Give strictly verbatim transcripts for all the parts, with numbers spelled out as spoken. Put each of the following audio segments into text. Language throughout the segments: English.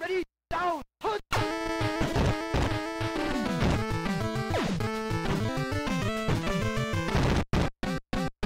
Ready, down, hook! Ready,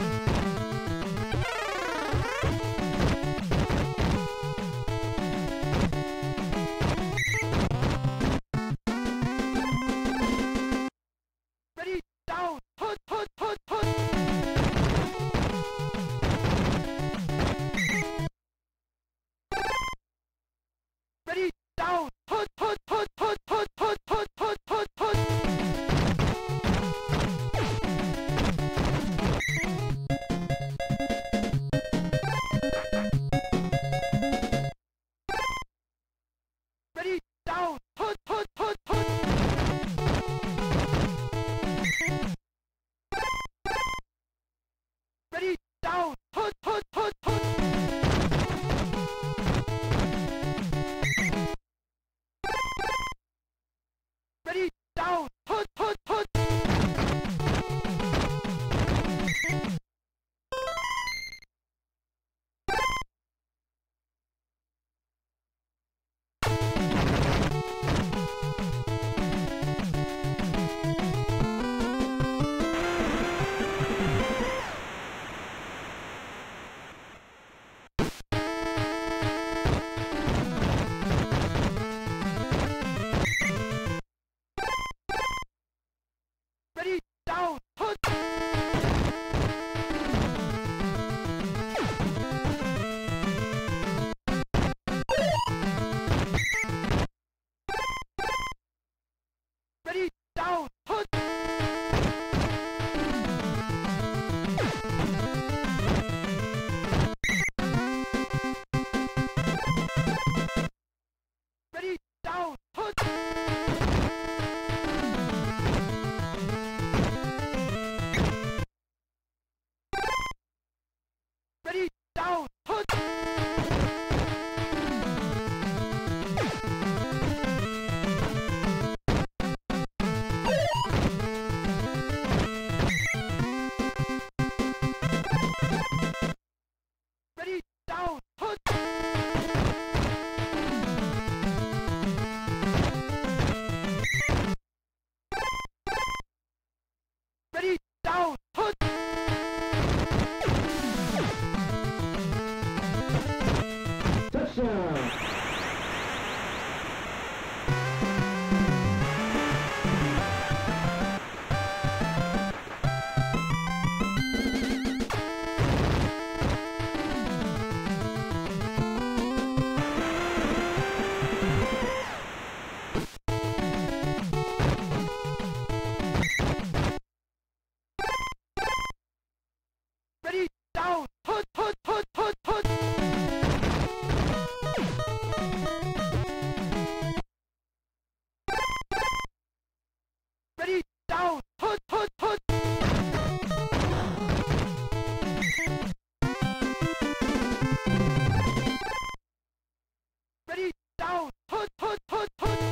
down, hook, hook, hook, hook!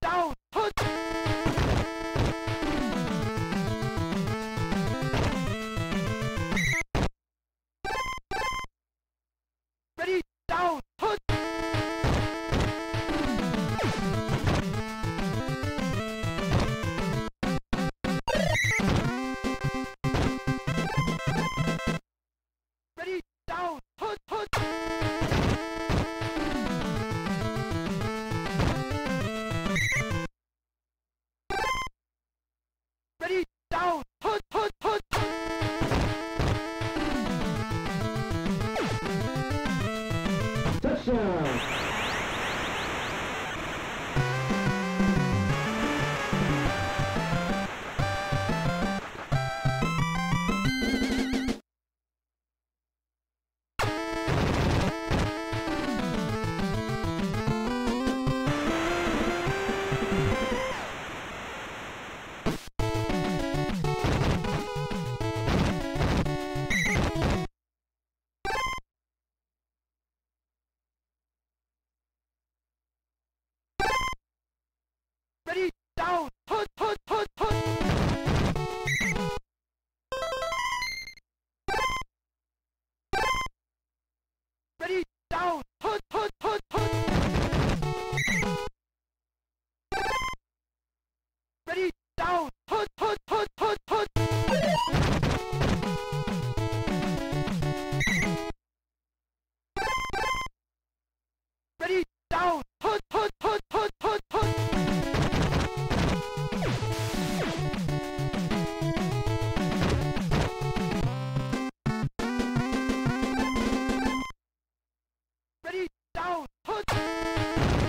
Down! Hunt! Ready! Down! Hunt! Ready! Down! Hunt! Hunt! Down! Hunt! Hunt! Hunt! Touchdown! Ready, down, hunt, hunt, hunt, hunt. Ready, down, hunt, hunt, hunt, hunt. Ready, down, hunt, hunt, hunt, hunt, hunt. Ready, down, hunt, hunt, hunt, hunt, hunt, hunt. Ready, down, hunt!